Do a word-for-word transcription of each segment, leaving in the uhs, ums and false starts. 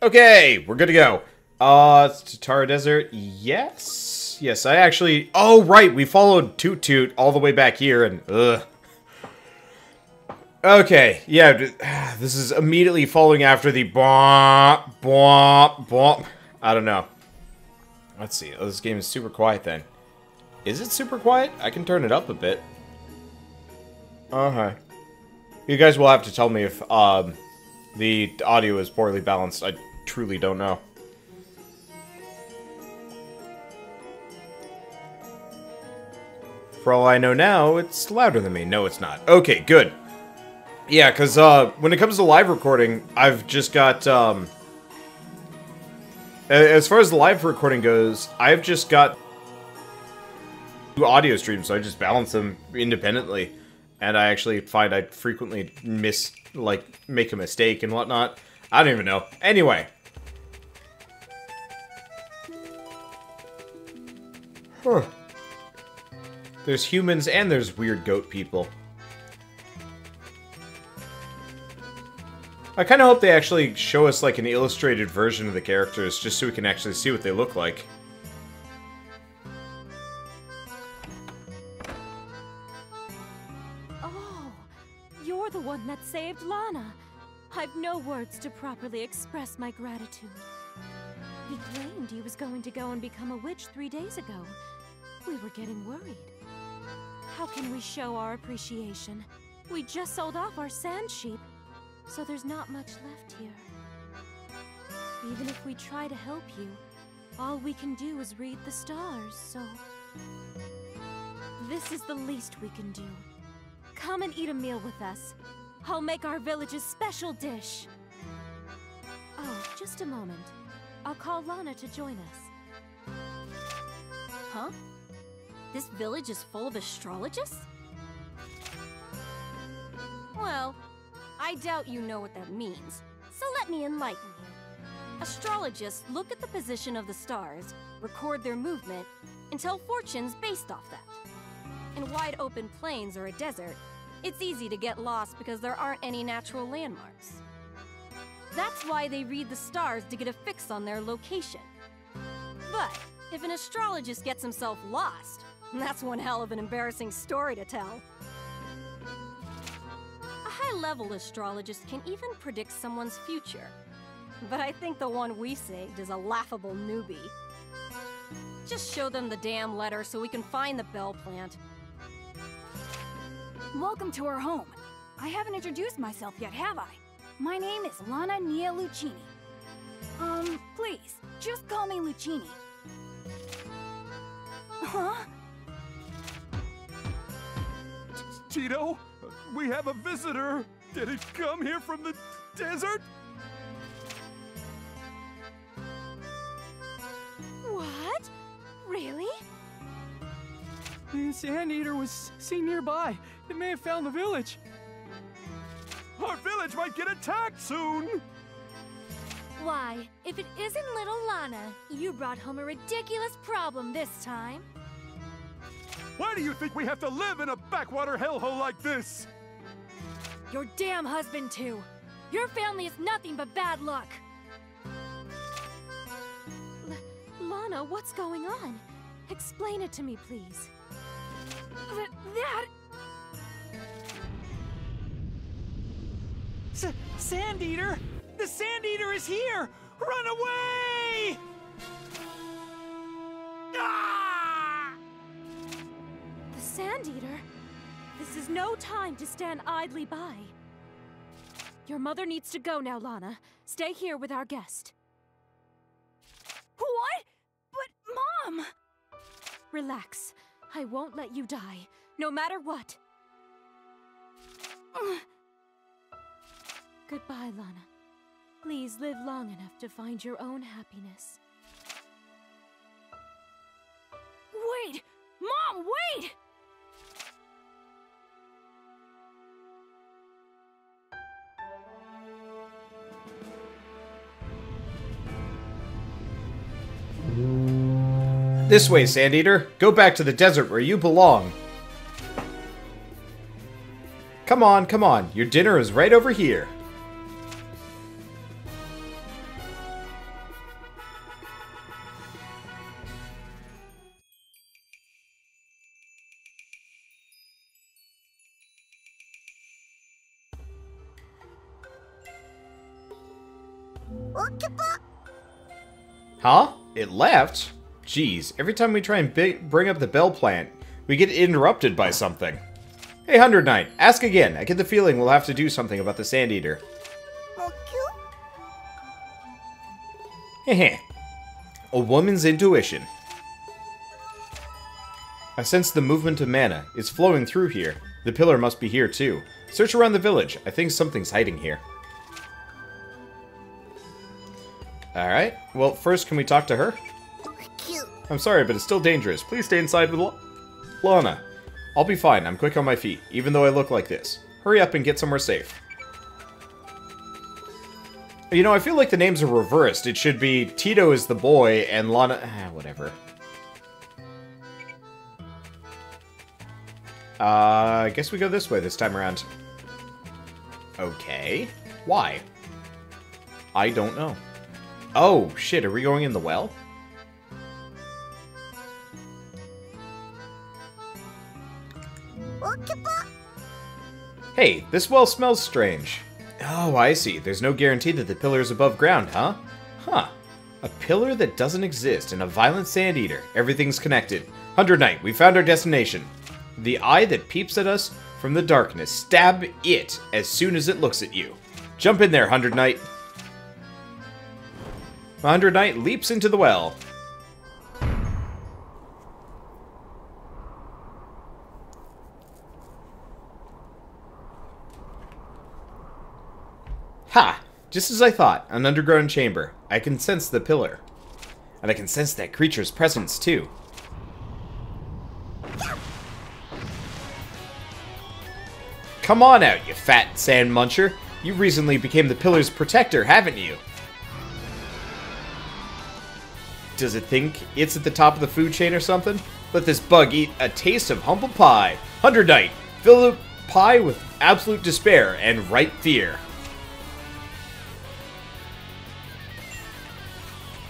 Okay, we're good to go. Uh, Tatara Desert, yes. Yes, I actually... Oh, right, we followed Toot Toot all the way back here, and... Ugh. Okay, yeah, this is immediately following after the... Bwomp, bwomp, bwomp. I don't know. Let's see. Oh, this game is super quiet, then. Is it super quiet? I can turn it up a bit. Okay. You guys will have to tell me if, um... the audio is poorly balanced. I truly don't know. For all I know now, it's louder than me. No, it's not. Okay, good. Yeah, because uh, when it comes to live recording, I've just got... Um, as far as the live recording goes, I've just got two audio streams, so I just balance them independently. And I actually find I frequently miss... like, make a mistake and whatnot. I don't even know. Anyway. Huh. There's humans and there's weird goat people. I kind of hope they actually show us, like, an illustrated version of the characters, just so we can actually see what they look like. That saved Lana. I've no words to properly express my gratitude. He claimed he was going to go and become a witch three days ago. We were getting worried. How can we show our appreciation? We just sold off our sand sheep, so there's not much left here. Even if we try to help you, all we can do is read the stars, so... This is the least we can do. Come and eat a meal with us. I'll make our village's special dish. Oh, just a moment. I'll call Lana to join us. Huh? This village is full of astrologists? Well, I doubt you know what that means, so let me enlighten you. Astrologists look at the position of the stars, record their movement, and tell fortunes based off that. In wide open plains or a desert, it's easy to get lost because there aren't any natural landmarks. That's why they read the stars to get a fix on their location. But if an astrologist gets himself lost, that's one hell of an embarrassing story to tell. A high-level astrologist can even predict someone's future. But I think the one we saved is a laughable newbie. Just show them the damn letter so we can find the Bell Plant. Welcome to our home. I haven't introduced myself yet, have I? My name is Lana Nia Lucini. Um, please, just call me Lucini. Huh? Tito, we have a visitor. Did it come here from the desert? What? Really? The Sand Eater was seen nearby. It may have found the village. Our village might get attacked soon! Why, if it isn't little Lana, you brought home a ridiculous problem this time. Why do you think we have to live in a backwater hellhole like this? Your damn husband, too. Your family is nothing but bad luck. L- Lana, what's going on? Explain it to me, please. Th- that... S- Sand Eater! The Sand Eater is here! Run away! Ah! The Sand Eater? This is no time to stand idly by. Your mother needs to go now, Lana. Stay here with our guest. What? But, Mom! Relax. I won't let you die, no matter what. Ugh. Goodbye, Lana. Please live long enough to find your own happiness. Wait! Mom, wait! This way, Sand Eater. Go back to the desert where you belong. Come on, come on. Your dinner is right over here. Huh? It left? Jeez, every time we try and bring up the Bell Plant, we get interrupted by something. Hey, Hundred Knight, ask again. I get the feeling we'll have to do something about the Sand Eater. Heh. A woman's intuition. I sense the movement of mana. It's flowing through here. The pillar must be here too. Search around the village. I think something's hiding here. Alright. Well, first, can we talk to her? I'm sorry, but it's still dangerous. Please stay inside with Lana. I'll be fine. I'm quick on my feet, even though I look like this. Hurry up and get somewhere safe. You know, I feel like the names are reversed. It should be Tito is the boy and Lana... Ah, whatever. Uh, I guess we go this way this time around. Okay. Why? I don't know. Oh, shit. Are we going in the well? Hey, this well smells strange. Oh, I see. There's no guarantee that the pillar is above ground, huh? Huh. A pillar that doesn't exist and a violent Sand Eater. Everything's connected. Hundred Knight, we found our destination. The eye that peeps at us from the darkness. Stab it as soon as it looks at you. Jump in there, Hundred Knight. Hundred Knight leaps into the well. Ha! Just as I thought, an underground chamber. I can sense the pillar. And I can sense that creature's presence, too. Come on out, you fat sand muncher. You recently became the pillar's protector, haven't you? Does it think it's at the top of the food chain or something? Let this bug eat a taste of humble pie. Hundred Knight, fill the pie with absolute despair and right fear.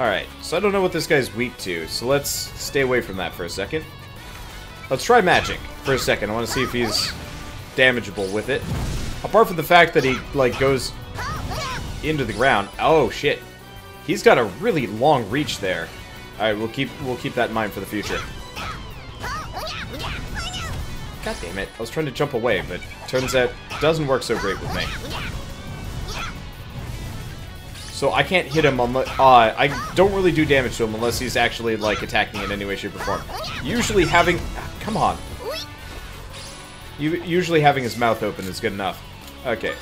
Alright, so I don't know what this guy's weak to, so let's stay away from that for a second. Let's try magic for a second. I want to see if he's damageable with it. Apart from the fact that he, like, goes into the ground. Oh, shit. He's got a really long reach there. Alright, we'll keep, we'll keep that in mind for the future. God damn it. I was trying to jump away, but turns out it doesn't work so great with me. So I can't hit him unless... Uh, I don't really do damage to him unless he's actually, like, attacking in any way, shape, or form. Usually having... Ah, come on. You, usually having his mouth open is good enough. Okay.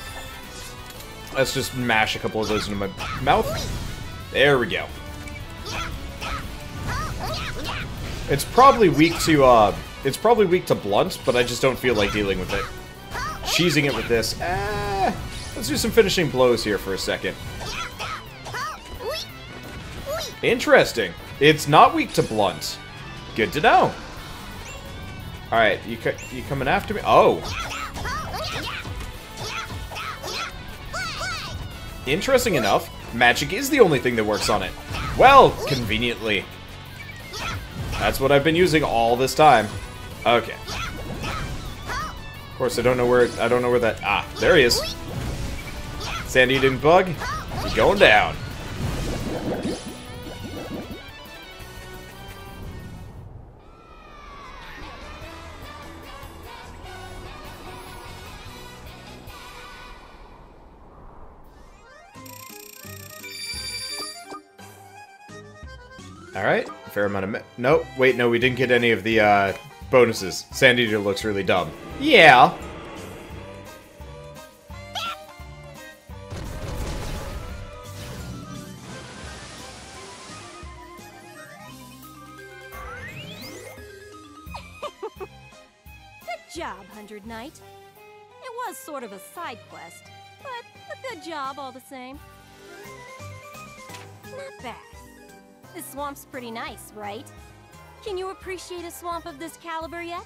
Let's just mash a couple of those into my mouth. There we go. It's probably weak to, uh... It's probably weak to blunt, but I just don't feel like dealing with it. Cheesing it with this. Ah, let's do some finishing blows here for a second. Interesting. It's not weak to blunt. Good to know. Alright, you, you coming after me? Oh. Interesting enough, magic is the only thing that works on it. Well, conveniently. That's what I've been using all this time. Okay. Of course, I don't know where, I don't know where that... Ah, there he is. Sand Eating Bug, you're going down. Alright, a fair amount of ma- No, wait, no, we didn't get any of the, uh, bonuses. Sand Eater looks really dumb. Yeah! Good job, Hundred Knight. It was sort of a side quest, but a good job all the same. Not bad. This swamp's pretty nice, right? Can you appreciate a swamp of this caliber yet?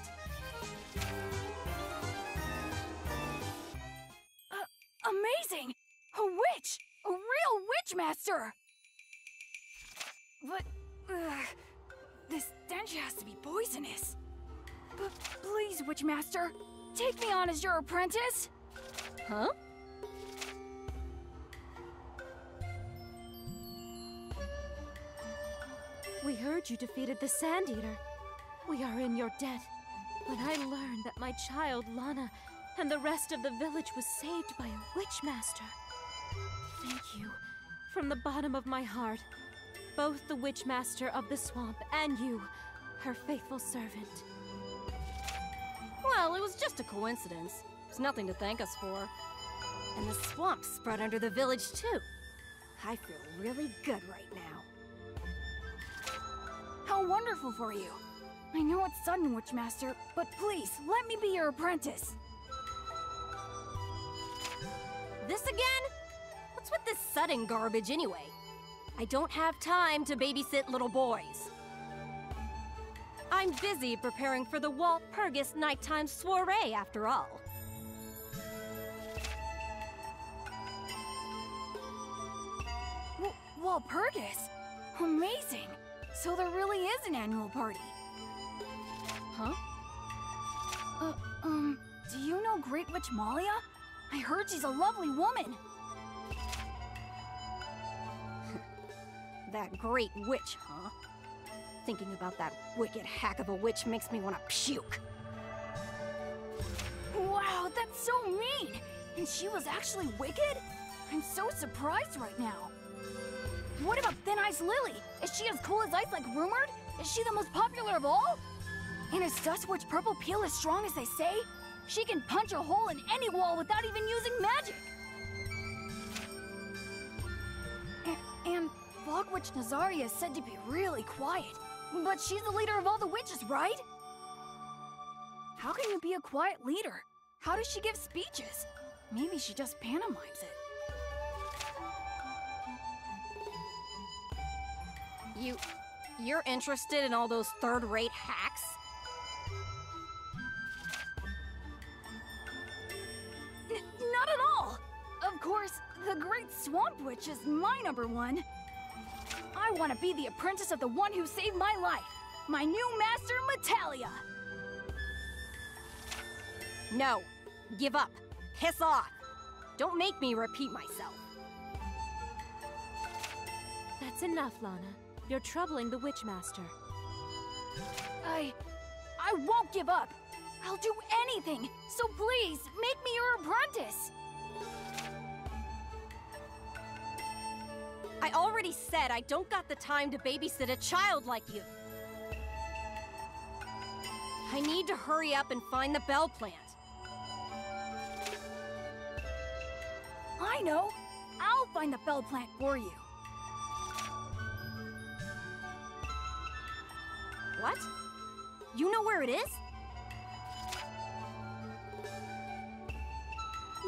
Uh, amazing! A witch! A real witch master! But, ugh, this stench has to be poisonous. But please, witch master, take me on as your apprentice! Huh? We heard you defeated the Sand Eater. We are in your debt. When I learned that my child, Lana, and the rest of the village was saved by a witch master. Thank you, from the bottom of my heart. Both the witch master of the swamp and you, her faithful servant. Well, it was just a coincidence. There's nothing to thank us for. And the swamp spread under the village, too. I feel really good right now. How wonderful for you. I know it's sudden, Witchmaster, but please, let me be your apprentice. This again? What's with this sudden garbage anyway? I don't have time to babysit little boys. I'm busy preparing for the Walpurgis nighttime soiree, after all. Walpurgis? Amazing! So there really is an annual party. Huh? Uh, um, do you know Great Witch Malia? I heard she's a lovely woman. That great witch, huh? Thinking about that wicked hack of a witch makes me want to puke. Wow, that's so mean! And she was actually wicked? I'm so surprised right now. What about Thin Ice Lily? Is she as cool as ice like rumored? Is she the most popular of all? And is Dust Witch Purple Peel as strong as they say? She can punch a hole in any wall without even using magic! A and Fog Witch Nazaria is said to be really quiet, but she's the leader of all the witches, right? How can you be a quiet leader? How does she give speeches? Maybe she just pantomimes it. You... you're interested in all those third-rate hacks? N- not at all! Of course, the Great Swamp Witch is my number one. I want to be the apprentice of the one who saved my life, my new master, Metallia! No. Give up. Piss off. Don't make me repeat myself. That's enough, Lana. You're troubling the Witchmaster. I... I won't give up! I'll do anything! So please, make me your apprentice! I already said I don't got the time to babysit a child like you! I need to hurry up and find the Bell Plant. I know! I'll find the Bell Plant for you. What? You know where it is?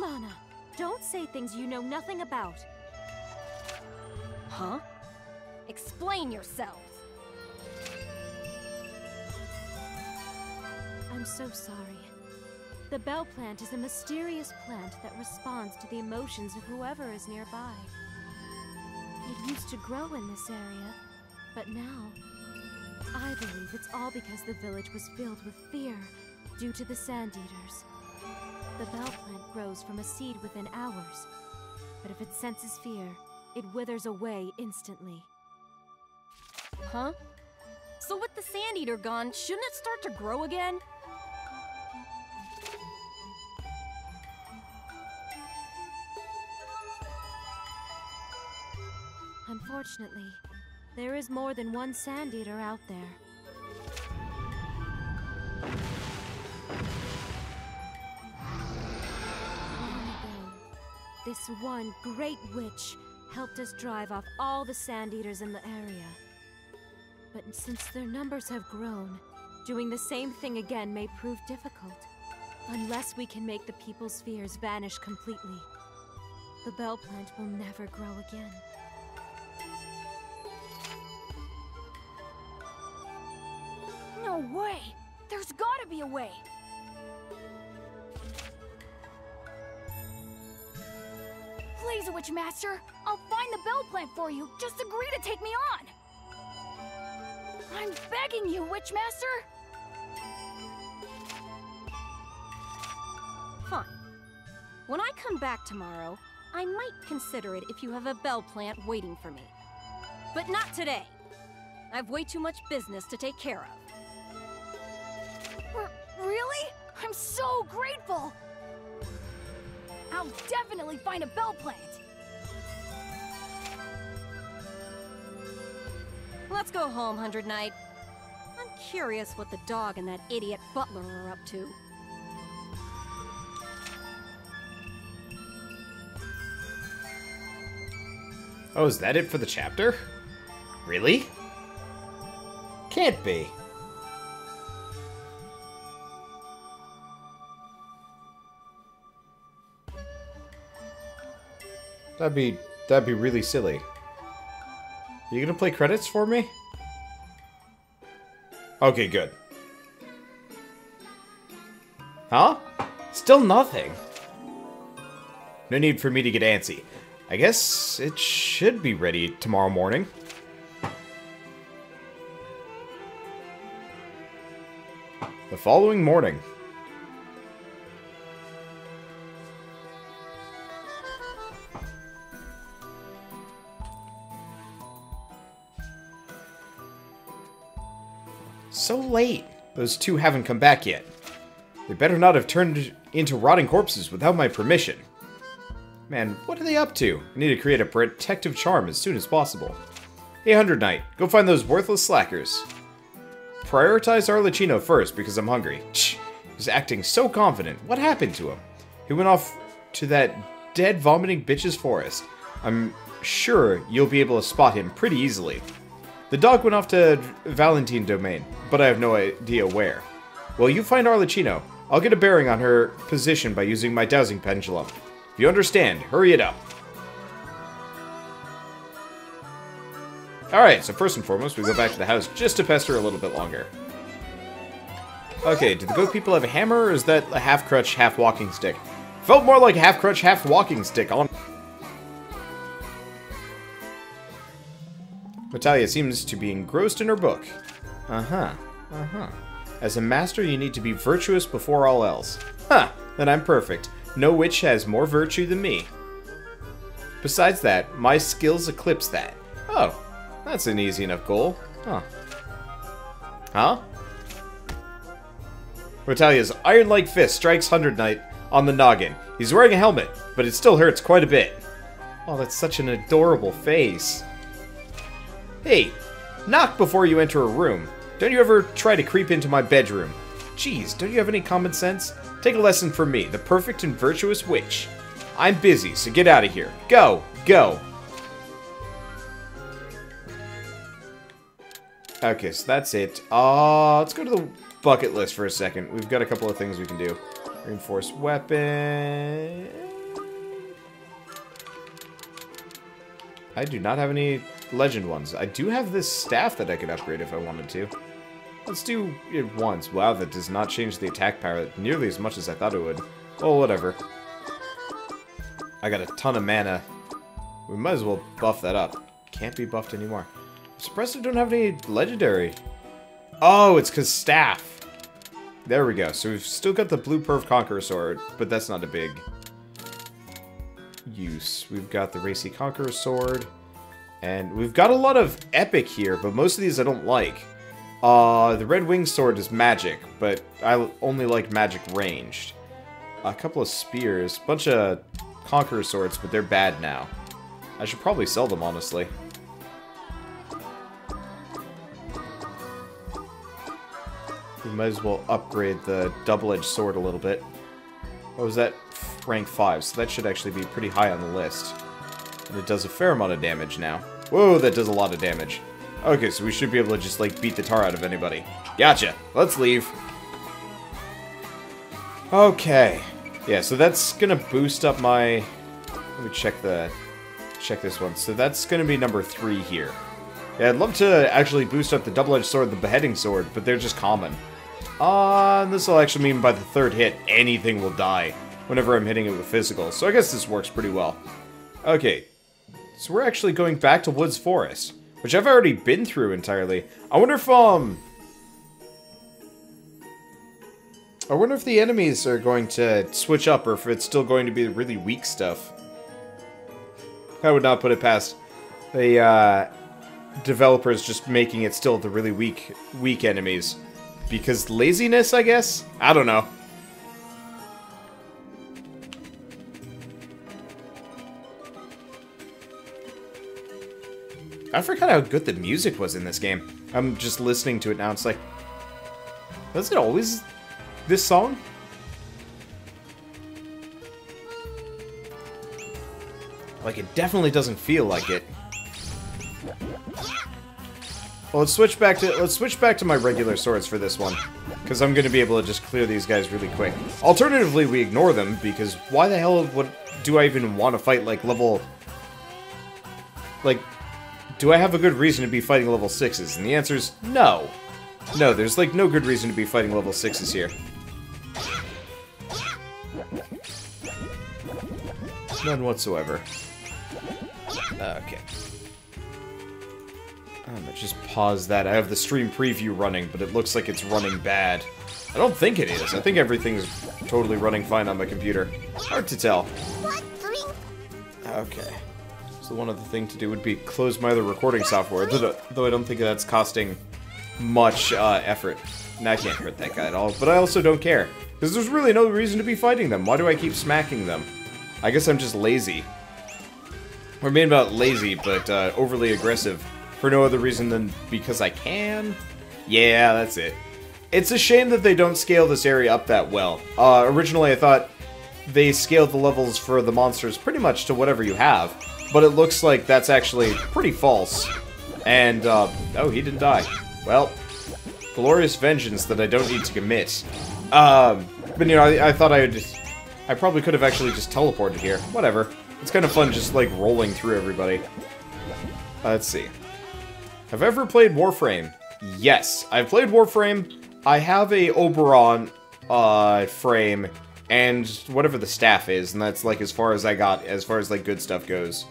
Lana, don't say things you know nothing about. Huh? Explain yourselves. I'm so sorry. The Bell Plant is a mysterious plant that responds to the emotions of whoever is nearby. It used to grow in this area, but now... I believe it's all because the village was filled with fear due to the Sand Eaters. The Bell Plant grows from a seed within hours, but if it senses fear, it withers away instantly. Huh? So with the Sand Eater gone, shouldn't it start to grow again? Unfortunately, there is more than one Sand Eater out there. Long ago, this one great witch helped us drive off all the Sand Eaters in the area. But since their numbers have grown, doing the same thing again may prove difficult, unless we can make the people's fears vanish completely. The Bell Plant will never grow again. No way! There's gotta be a way! Please, Witchmaster! I'll find the Bell Plant for you! Just agree to take me on! I'm begging you, Witchmaster! Fine. When I come back tomorrow, I might consider it if you have a Bell Plant waiting for me. But not today! I've way too much business to take care of. R- really? I'm so grateful! I'll definitely find a bell plant! Let's go home, Hundred Knight. I'm curious what the dog and that idiot butler are up to. Oh, is that it for the chapter? Really? Can't be. That'd be, that'd be really silly. Are you gonna play credits for me? Okay, good. Huh? Still nothing. No need for me to get antsy. I guess it should be ready tomorrow morning. The following morning. So late. Those two haven't come back yet. They better not have turned into rotting corpses without my permission. Man, what are they up to? I need to create a protective charm as soon as possible. Hey, Hundred Knight, go find those worthless slackers. Prioritize Arlecchino first, because I'm hungry. Shh, he's acting so confident. What happened to him? He went off to that dead, vomiting bitch's forest. I'm sure you'll be able to spot him pretty easily. The dog went off to Valentine Domain, but I have no idea where. Well, you find Arlecchino. I'll get a bearing on her position by using my dowsing pendulum. If you understand, hurry it up. Alright, so first and foremost, we go back to the house just to pester a little bit longer. Okay, do the goat people have a hammer, or is that a half-crutch, half-walking stick? Felt more like half-crutch, half-walking stick on... Metallia seems to be engrossed in her book. Uh-huh, uh-huh. As a master, you need to be virtuous before all else. Huh, then I'm perfect. No witch has more virtue than me. Besides that, my skills eclipse that. Oh, that's an easy enough goal. Huh. Huh? Metallia's iron-like fist strikes Hundred Knight on the noggin. He's wearing a helmet, but it still hurts quite a bit. Oh, that's such an adorable face. Hey, knock before you enter a room. Don't you ever try to creep into my bedroom. Jeez, don't you have any common sense? Take a lesson from me, the perfect and virtuous witch. I'm busy, so get out of here. Go! Go! Okay, so that's it. Uh, let's go to the bucket list for a second. We've got a couple of things we can do. Reinforced weapon... I do not have any legend ones. I do have this staff that I could upgrade if I wanted to. Let's do it once. Wow, that does not change the attack power nearly as much as I thought it would. Oh, whatever. I got a ton of mana. We might as well buff that up. Can't be buffed anymore. I'm surprised I don't have any legendary. Oh, it's because staff. There we go. So we've still got the blue perv conqueror sword, but that's not a big use. We've got the racy conqueror sword. And we've got a lot of epic here, but most of these I don't like. Uh, the Red Wing Sword is magic, but I only like magic ranged. A couple of spears, bunch of Conqueror Swords, but they're bad now. I should probably sell them, honestly. We might as well upgrade the Double-Edged Sword a little bit. What was that? Rank five, so that should actually be pretty high on the list. And it does a fair amount of damage now. Whoa, that does a lot of damage. Okay, so we should be able to just, like, beat the tar out of anybody. Gotcha. Let's leave. Okay. Yeah, so that's gonna boost up my... Let me check the... Check this one. So that's gonna be number three here. Yeah, I'd love to actually boost up the double-edged sword and the beheading sword, but they're just common. Uh, and this will actually mean by the third hit, anything will die whenever I'm hitting it with physical. So I guess this works pretty well. Okay. So we're actually going back to Woods Forest, which I've already been through entirely. I wonder if, um... I wonder if the enemies are going to switch up, or if it's still going to be really weak stuff. I would not put it past the, uh... developers just making it still the really weak, weak enemies. Because laziness, I guess? I don't know. I forgot how good the music was in this game. I'm just listening to it now, it's like... Was it always this song? Like, it definitely doesn't feel like it. Well, let's switch back to let's switch back to my regular swords for this one, because I'm going to be able to just clear these guys really quick. Alternatively, we ignore them, because why the hell would do I even want to fight, like, level... Like... Do I have a good reason to be fighting level sixes? And the answer is no. No, there's like no good reason to be fighting level sixes here. None whatsoever. Okay. I'm gonna just pause that. I have the stream preview running, but it looks like it's running bad. I don't think it is. I think everything's totally running fine on my computer. Hard to tell. Okay. So one other thing to do would be close my other recording software, though I don't think that's costing much uh, effort. And I can't hurt that guy at all, but I also don't care. Because there's really no reason to be fighting them. Why do I keep smacking them? I guess I'm just lazy. Or maybe not lazy, but uh, overly aggressive. For no other reason than because I can? Yeah, that's it. It's a shame that they don't scale this area up that well. Uh, originally I thought they scaled the levels for the monsters pretty much to whatever you have. But it looks like that's actually pretty false. And, uh, oh, he didn't die. Well, glorious vengeance that I don't need to commit. Um, but, you know, I, I thought I would just... I probably could have actually just teleported here. Whatever. It's kind of fun just, like, rolling through everybody. Uh, let's see. Have I ever played Warframe? Yes, I've played Warframe. I have a Oberon, uh, frame and whatever the staff is, and that's, like, as far as I got, as far as, like, good stuff goes.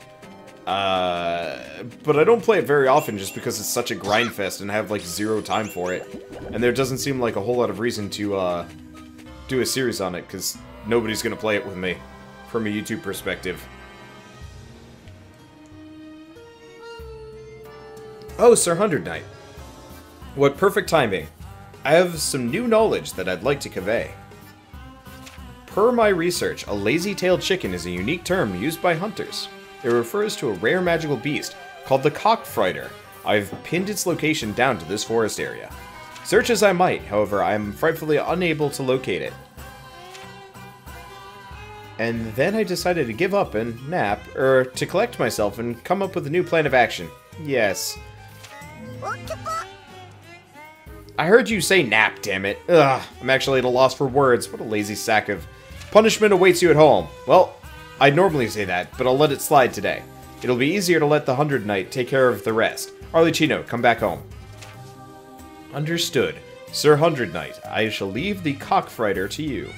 Uh, but I don't play it very often just because it's such a grind fest and I have like zero time for it. And there doesn't seem like a whole lot of reason to uh, do a series on it because nobody's going to play it with me from a YouTube perspective. Oh, Sir Hundred Knight. What perfect timing. I have some new knowledge that I'd like to convey. Per my research, a lazy-tailed chicken is a unique term used by hunters. It refers to a rare magical beast called the Cockfighter. I've pinned its location down to this forest area. Search as I might, however, I am frightfully unable to locate it. And then I decided to give up and nap, or to collect myself and come up with a new plan of action. Yes. I heard you say nap, damn it. Ugh, I'm actually at a loss for words. What a lazy sack of... Punishment awaits you at home. Well... I'd normally say that, but I'll let it slide today. It'll be easier to let the Hundred Knight take care of the rest. Arlecchino, come back home. Understood. Sir Hundred Knight, I shall leave the Cockfighter to you.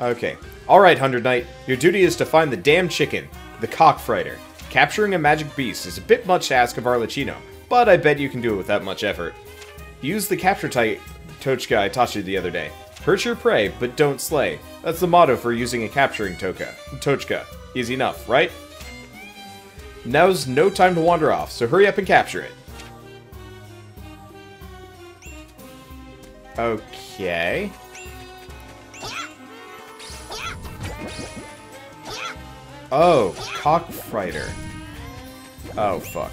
Okay. Alright, Hundred Knight. Your duty is to find the damn chicken, the Cockfighter. Capturing a magic beast is a bit much to ask of Arlecchino. But I bet you can do it without much effort. Use the capture type Tochka I taught you the other day. Hurt your prey, but don't slay. That's the motto for using a capturing toka, Tochka. Easy enough, right? Now's no time to wander off, so hurry up and capture it. Okay. Oh, Cockfighter. Oh, fuck.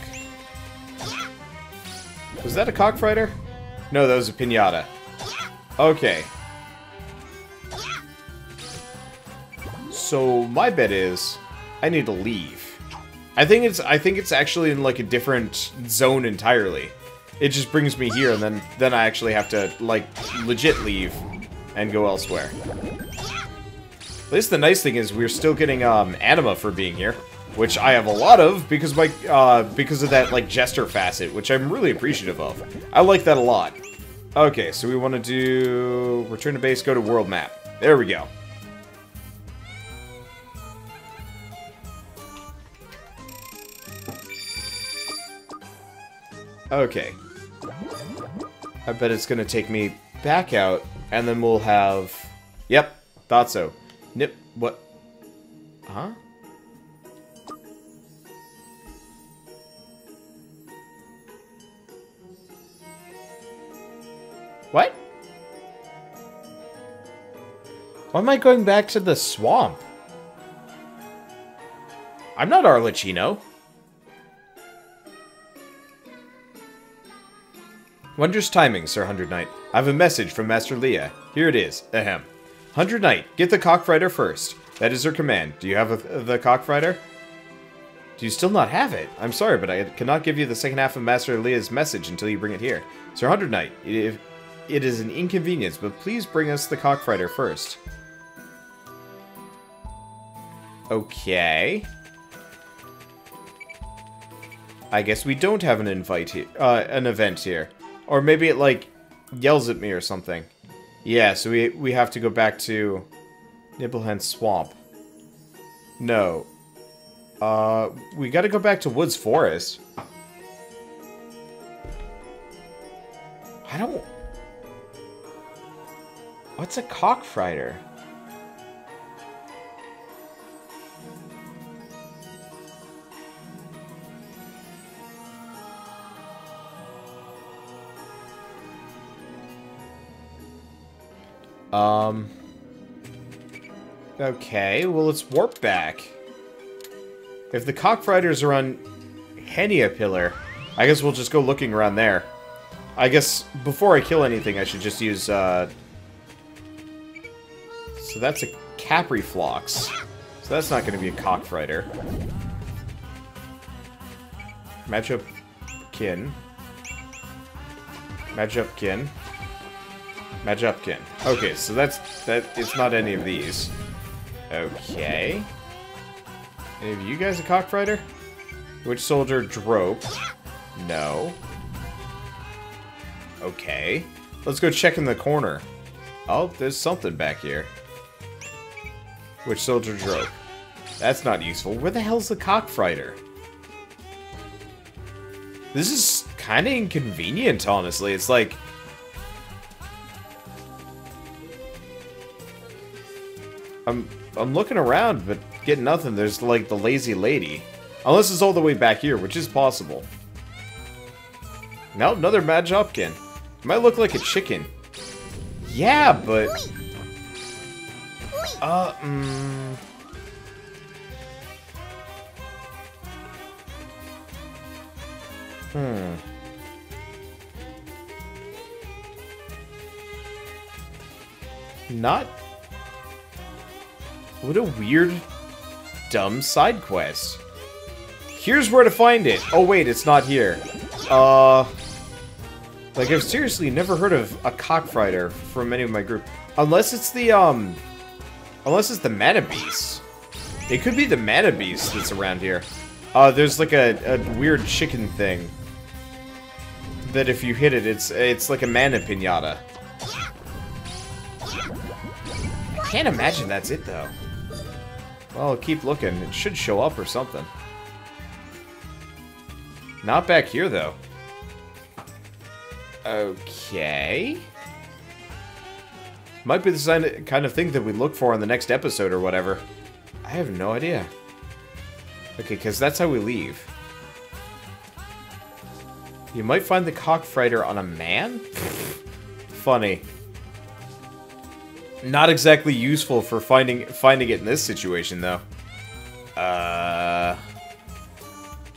Was that a Cockfighter? No, that was a pinata. Okay. So my bet is I need to leave. I think it's I think it's actually in like a different zone entirely. It just brings me here and then then I actually have to like legit leave and go elsewhere. At least the nice thing is we're still getting um anima for being here. Which I have a lot of because my uh, because of that like jester facet, which I'm really appreciative of. I like that a lot. Okay, so we want to do return to base, go to world map. There we go. Okay. I bet it's gonna take me back out, and then we'll have. Yep, Thought so. Nip... What? Huh? What? Why am I going back to the swamp? I'm not Arlecchino. Wondrous timing, Sir Hundred Knight. I have a message from Master Leah. Here it is. Ahem. Hundred Knight, get the Cockfighter first. That is her command. Do you have a, the Cockfighter? Do you still not have it? I'm sorry, but I cannot give you the second half of Master Leah's message until you bring it here. Sir Hundred Knight, if... It is an inconvenience, but please bring us the Cockfighter first. Okay. I guess we don't have an invite here, uh, an event here. Or maybe it, like, yells at me or something. Yeah, so we, we have to go back to Niblhenne Swamp. No. Uh, we gotta go back to Woods Forest. I don't... What's a Cockfighter? Um. Okay, well, let's warp back. If the Cockfighters are on Niblhenne Pillar, I guess we'll just go looking around there. I guess before I kill anything, I should just use, uh... So that's a Capriflox. So that's not going to be a Cockfighter. Madjopkin. Madjopkin. Madjopkin. Okay, so that's... that. It's not any of these. Okay. Any of you guys a Cockfighter? Witch Soldier Drope. No. Okay. Let's go check in the corner. Oh, there's something back here. Witch Soldier Drope. That's not useful. Where the hell's the Cockfighter? This is kind of inconvenient, honestly. It's like... I'm, I'm looking around, but getting nothing. There's, like, the lazy lady. Unless it's all the way back here, which is possible. Now, another Madjopkin. It might look like a chicken. Yeah, but... Uh, mm. Hmm. Not... What a weird, dumb side quest. Here's where to find it. Oh, wait, it's not here. Uh... Like, I've seriously never heard of a Cockfighter from any of my group. Unless it's the, um... Unless it's the Mana Beast. It could be the Mana Beast that's around here. Uh, there's like a, a weird chicken thing. That if you hit it, it's it's like a Mana Pinata. I can't imagine that's it, though. Well, I'll keep looking. It should show up or something. Not back here, though. Okay... Might be the kind of thing that we look for in the next episode or whatever. I have no idea. Okay, because that's how we leave. You might find the Cockfighter on a man? Funny. Not exactly useful for finding finding it in this situation, though. Uh...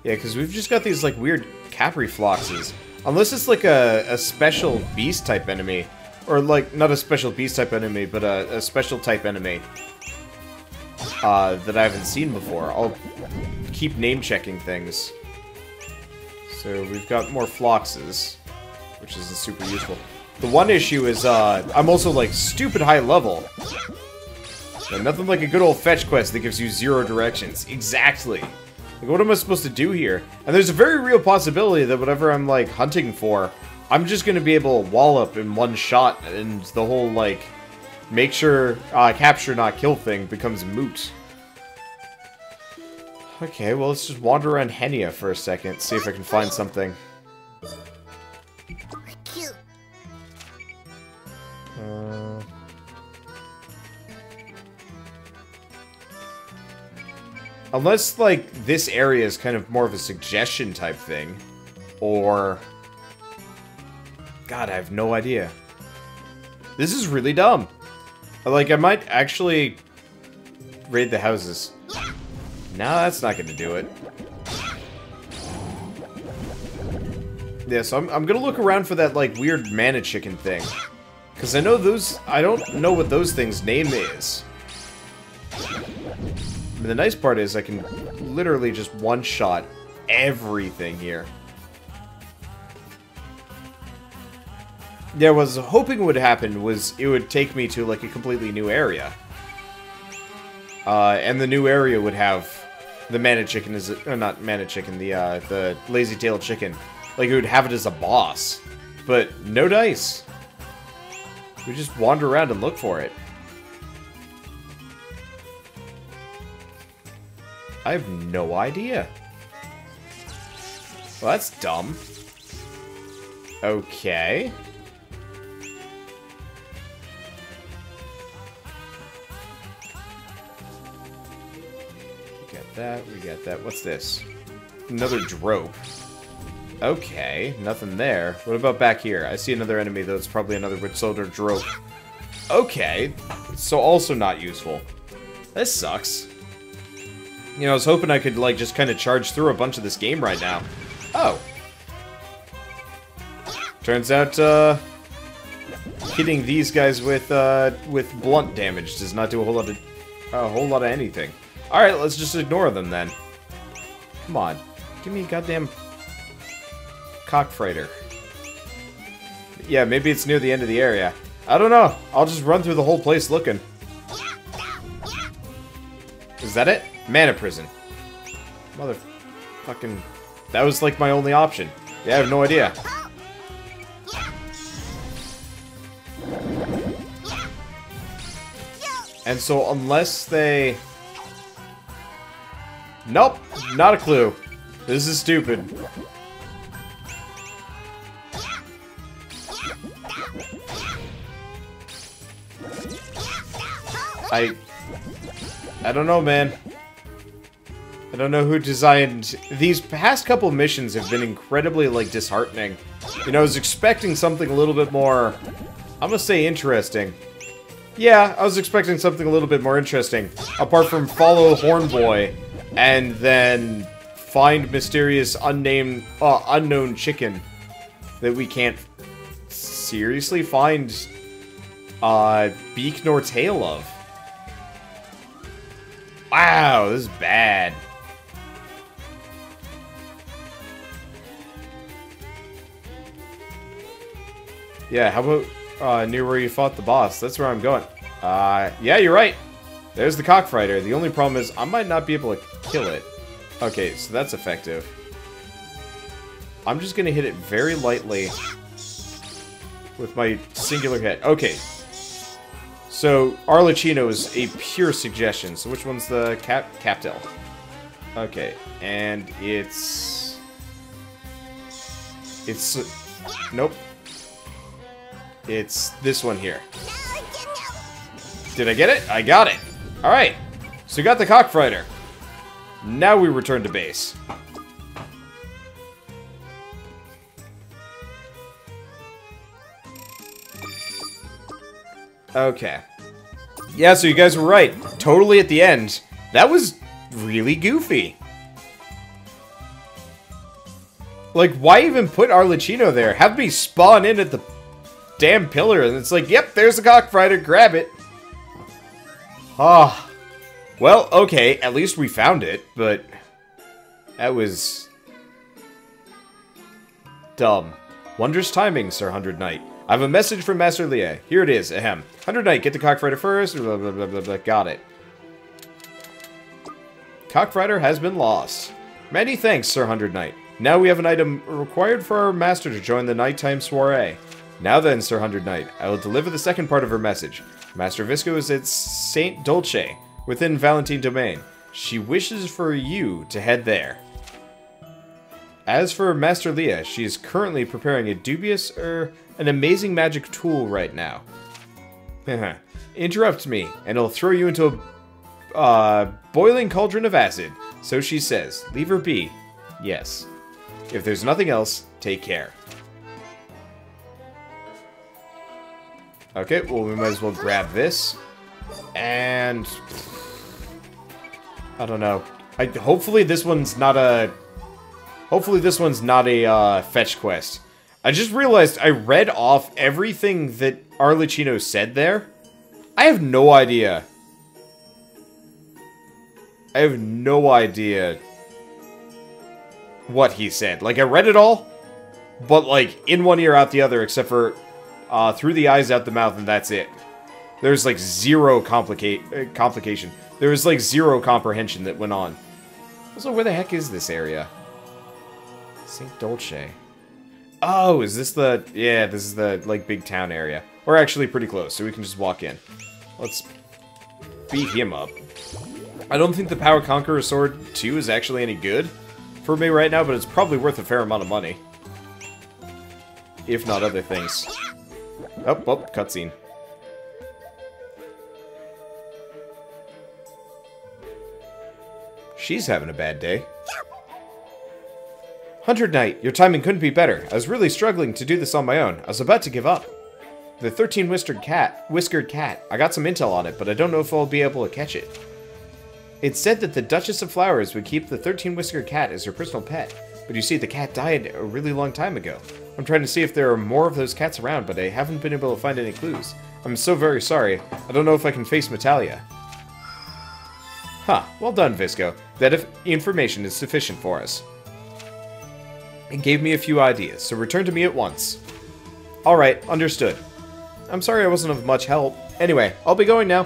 Yeah, because we've just got these, like, weird Caprifloxes. Unless it's, like, a, a special beast-type enemy... Or, like, not a special beast-type enemy, but a, a special-type enemy uh, that I haven't seen before. I'll keep name-checking things. So, we've got more Floxes, which isn't super useful. The one issue is, uh, I'm also, like, stupid high level. So nothing like a good old fetch quest that gives you zero directions. Exactly. Like, what am I supposed to do here? And there's a very real possibility that whatever I'm, like, hunting for... I'm just going to be able to wallop in one shot, and the whole, like, make sure, uh, capture, not kill thing becomes moot. Okay, well, let's just wander around Henia for a second, see if I can find something. Uh, Unless, like, this area is kind of more of a suggestion type thing. Or... God, I have no idea. This is really dumb. Like, I might actually raid the houses. No, that's not gonna do it. Yeah, so I'm, I'm gonna look around for that, like, weird mana chicken thing. Because I know those... I don't know what those things' name is. I mean, the nice part is I can literally just one-shot everything here. Yeah, what I was hoping would happen was it would take me to, like, a completely new area. Uh, and the new area would have the mana chicken as a... Uh, not mana chicken, the, uh, the lazy-tailed chicken. Like, it would have it as a boss. But no dice. We just wander around and look for it. I have no idea. Well, that's dumb. Okay. We got that, we got that. What's this? Another drope. Okay, nothing there. What about back here? I see another enemy, though. It's probably another Witch Soldier Drope. Okay, so also not useful. This sucks. You know, I was hoping I could, like, just kind of charge through a bunch of this game right now. Oh. Turns out, uh... hitting these guys with, uh... with blunt damage does not do a whole lot of... a whole lot of anything. Alright, let's just ignore them, then. Come on. Give me a goddamn... Cockfighter. Yeah, maybe it's near the end of the area. I don't know. I'll just run through the whole place looking. Is that it? Mana Prison. Motherfucking... That was, like, my only option. Yeah, I have no idea. And so, unless they... Nope. Not a clue. This is stupid. I... I don't know, man. I don't know who designed... These past couple missions have been incredibly, like, disheartening. You know, I was expecting something a little bit more... I'm gonna say interesting. Yeah, I was expecting something a little bit more interesting. Apart from follow Hornboy, and then find mysterious, unnamed, uh, unknown chicken that we can't seriously find, uh, beak nor tail of. Wow, this is bad. Yeah, how about uh, near where you fought the boss? That's where I'm going. Uh, yeah, you're right. There's the Cockfighter. The only problem is I might not be able to kill it. Okay, so that's effective. I'm just going to hit it very lightly with my singular hit. Okay. So, Arlecchino is a pure suggestion. So which one's the cap Captel? Okay, and it's... It's... Nope. It's this one here. Did I get it? I got it. Alright. So we got the Cockfighter. Now we return to base. Okay. Yeah, so you guys were right. Totally at the end. That was really goofy. Like, why even put Arlecchino there? Have me spawn in at the damn pillar, and it's like, yep, there's a Cockfighter, grab it. Ah. Well, okay, at least we found it, but... That was... dumb. Wondrous timing, Sir Hundred Knight. I have a message from Master Leah. Here it is. Ahem. Hundred Knight, get the Cockfighter first. Blah, blah, blah, blah, blah. Got it. Cockfighter has been lost. Many thanks, Sir Hundred Knight. Now we have an item required for our master to join the nighttime soiree. Now then, Sir Hundred Knight, I will deliver the second part of her message. Master Visco is at Saint Dolce, within Valentine Domain. She wishes for you to head there. As for Master Leah, she is currently preparing a dubious er... an amazing magic tool right now. Interrupt me, and it'll throw you into a uh, boiling cauldron of acid. So she says, leave her be. Yes. If there's nothing else, take care. Okay, well, we might as well grab this. And... I don't know. I, hopefully this one's not a... Hopefully this one's not a uh, fetch quest. I just realized I read off everything that Arlecchino said there. I have no idea. I have no idea what he said. Like, I read it all, but, like, in one ear, out the other, except for uh, through the eyes, out the mouth, and that's it. There's, like, zero complica- complication. There was, like, zero comprehension that went on. Also, where the heck is this area? Saint Dolce. Oh, is this the... Yeah, this is the, like, big town area. We're actually pretty close, so we can just walk in. Let's beat him up. I don't think the Power Conqueror Sword two is actually any good for me right now, but it's probably worth a fair amount of money. If not other things. Oh, oh, cutscene. She's having a bad day. Hundred Knight, your timing couldn't be better. I was really struggling to do this on my own. I was about to give up. The thirteen-whiskered cat, whiskered cat, I got some intel on it, but I don't know if I'll be able to catch it. It's said that the Duchess of Flowers would keep the thirteen-whiskered cat as her personal pet, but you see, the cat died a really long time ago. I'm trying to see if there are more of those cats around, but I haven't been able to find any clues. I'm so very sorry. I don't know if I can face Metallia. Huh, well done, Visco. That information is sufficient for us. It gave me a few ideas, so return to me at once. Alright, understood. I'm sorry I wasn't of much help. Anyway, I'll be going now.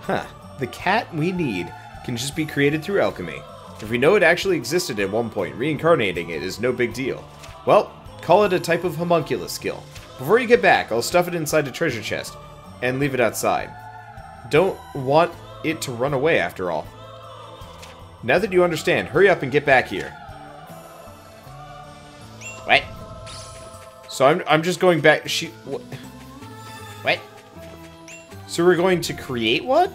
Huh. The cat we need can just be created through alchemy. If we know it actually existed at one point, reincarnating it is no big deal. Well, call it a type of homunculus skill. Before you get back, I'll stuff it inside a treasure chest and leave it outside. Don't want it to run away after all. Now that you understand, hurry up and get back here. What? So I'm, I'm just going back... She... What? What? So we're going to create what?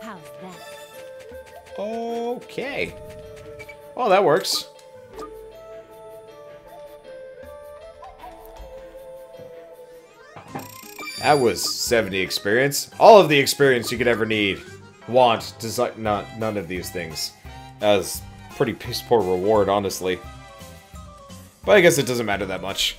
How's that? Okay. Oh, that works. That was seventy experience. All of the experience you could ever need. Want, desire, not none of these things. That was pretty piss poor reward, honestly. But I guess it doesn't matter that much.